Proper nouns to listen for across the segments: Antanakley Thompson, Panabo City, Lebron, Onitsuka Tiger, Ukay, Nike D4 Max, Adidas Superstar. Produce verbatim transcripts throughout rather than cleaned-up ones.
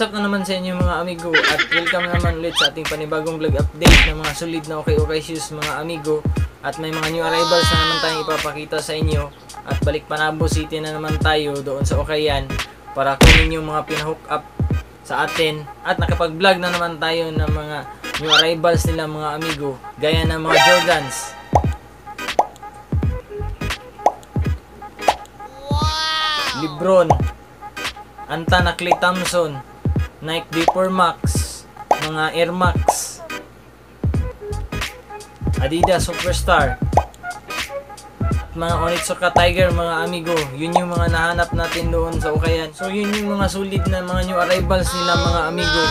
What's up na naman sa inyo mga amigo, at welcome naman ulit sa ating panibagong vlog update ng mga solid na okay okay shoes mga amigo. At may mga new arrivals na naman tayong ipapakita sa inyo. At balik Panabo City na naman tayo doon sa Okayan para kunin yung mga pinahook up sa atin. At nakapag vlog na naman tayo ng mga new arrivals nila mga amigo, gaya ng mga Jordans. Lebron, Antanakley Thompson, Nike D four Max, mga Air Max, Adidas Superstar, at mga Onitsuka Tiger mga amigo. Yun yung mga nahanap natin doon sa Ukayan. So yun yung mga solid na mga new arrivals nila mga amigo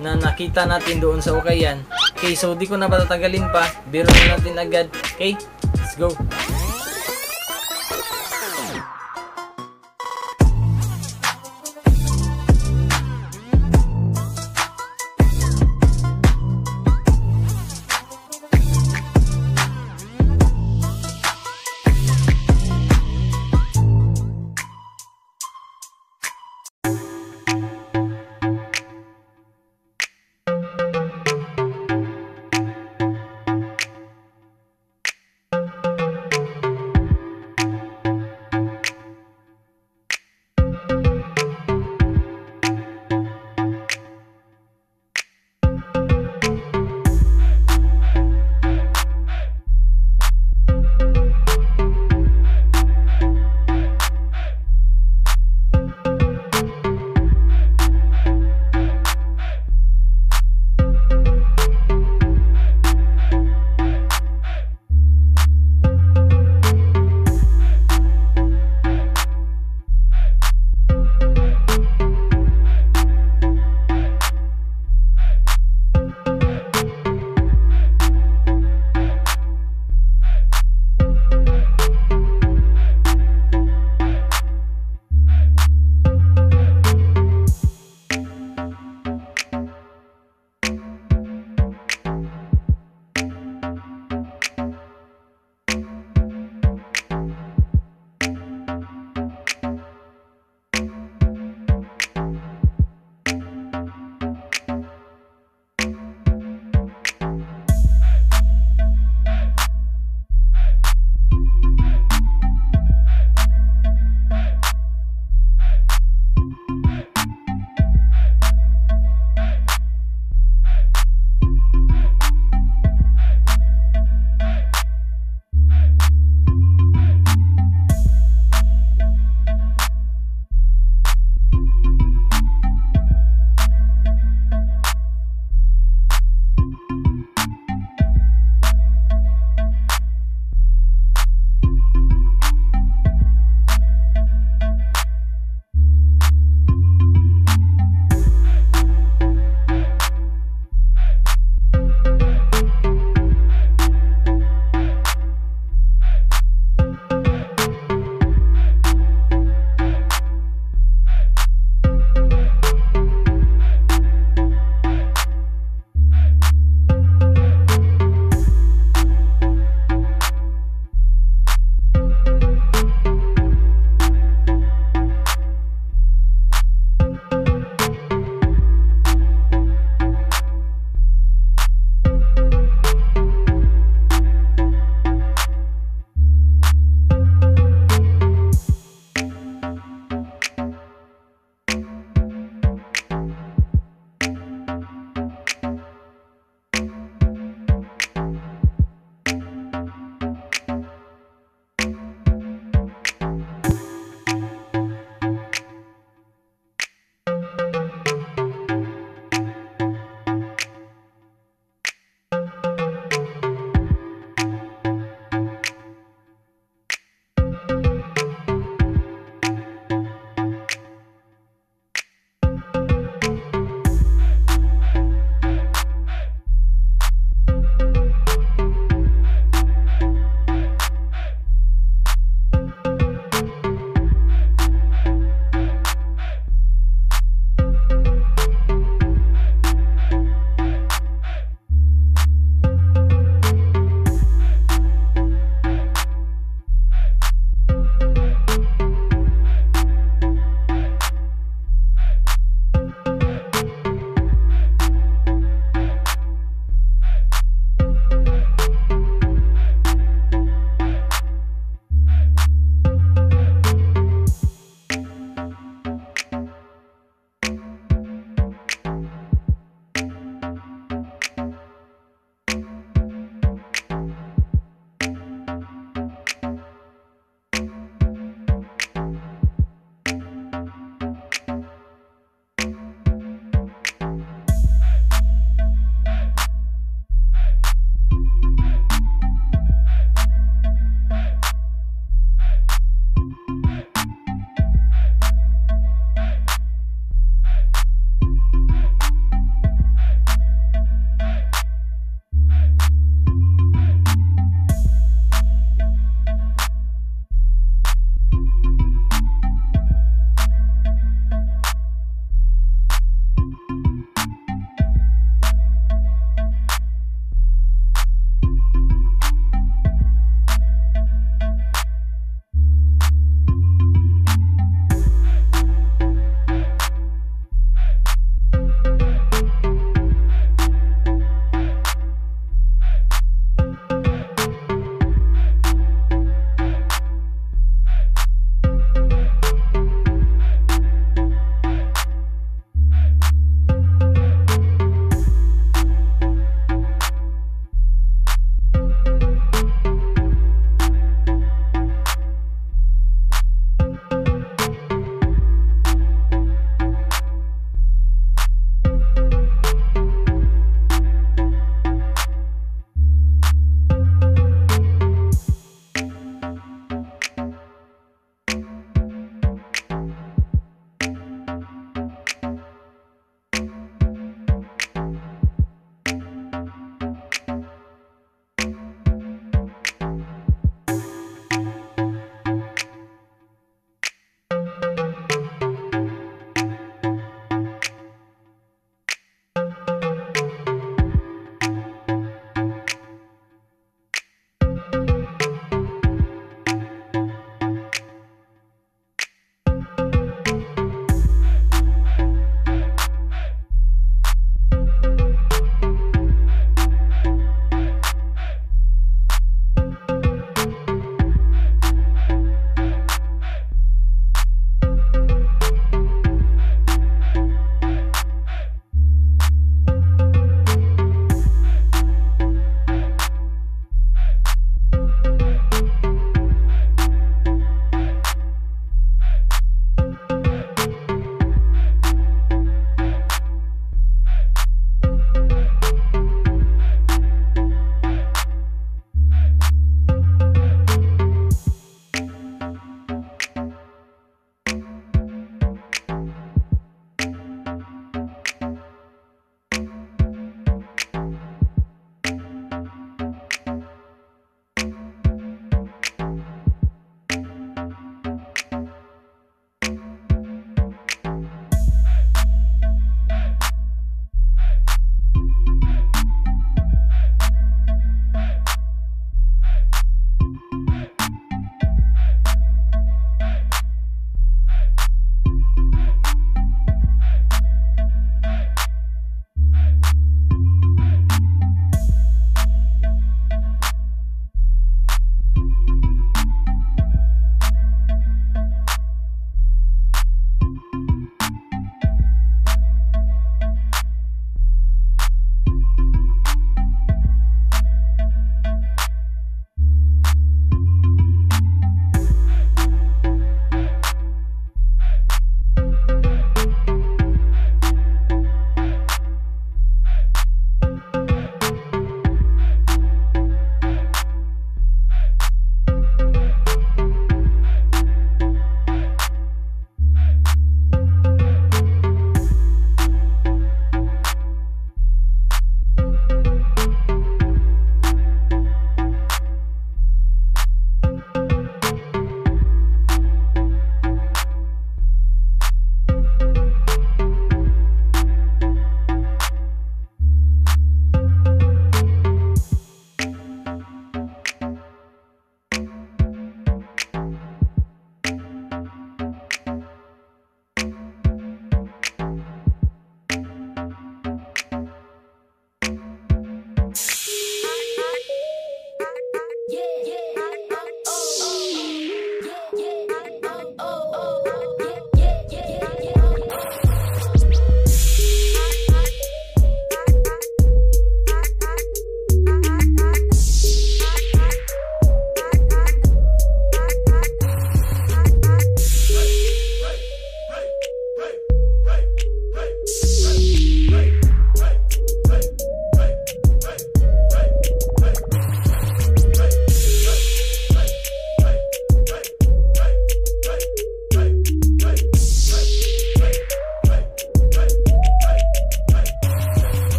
na nakita natin doon sa Ukayan. Okay, so di ko na patatagalin pa, biro natin agad. Okay, let's go!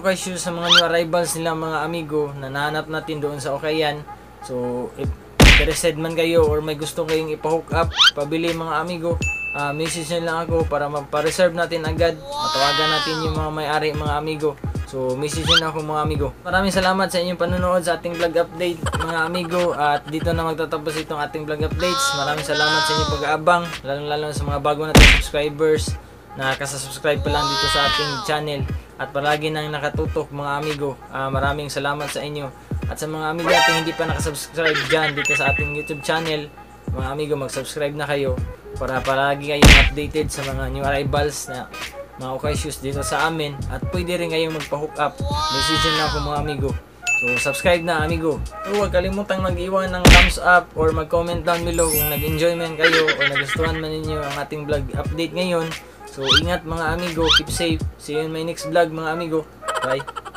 okay shoes sa mga new arrivals nila mga amigo na nahanap natin doon sa Okayan. So, if interested man kayo or may gusto kayong ipa-hook up, pabili mga amigo, uh, message nyo lang ako para magpa-reserve natin agad. Matawagan natin yung mga may-ari mga amigo. So, message na ako mga amigo. Maraming salamat sa inyong panunood sa ating vlog update mga amigo. At dito na magtatapos itong ating vlog updates. Maraming salamat sa inyong pag-aabang. Lalo-lalo sa mga bago natin subscribers na kasasubscribe pa lang dito sa ating channel. At palagi nang nakatutok mga amigo. Uh, maraming salamat sa inyo. At sa mga amigo natin hindi pa nakasubscribe dyan dito sa ating YouTube channel. Mga amigo, mag-subscribe na kayo para palagi kayong updated sa mga new arrivals na mga okay shoes dito sa amin. At pwede rin kayong magpa-hook up. Message na ako mga amigo. So subscribe na amigo. So, huwag kalimutang mag-iwan ng thumbs up or mag-comment down below kung nag-enjoy man kayo o nagustuhan man ninyo ang ating vlog update ngayon. So ingat mga amigo, keep safe. See you in my next vlog mga amigo. Bye!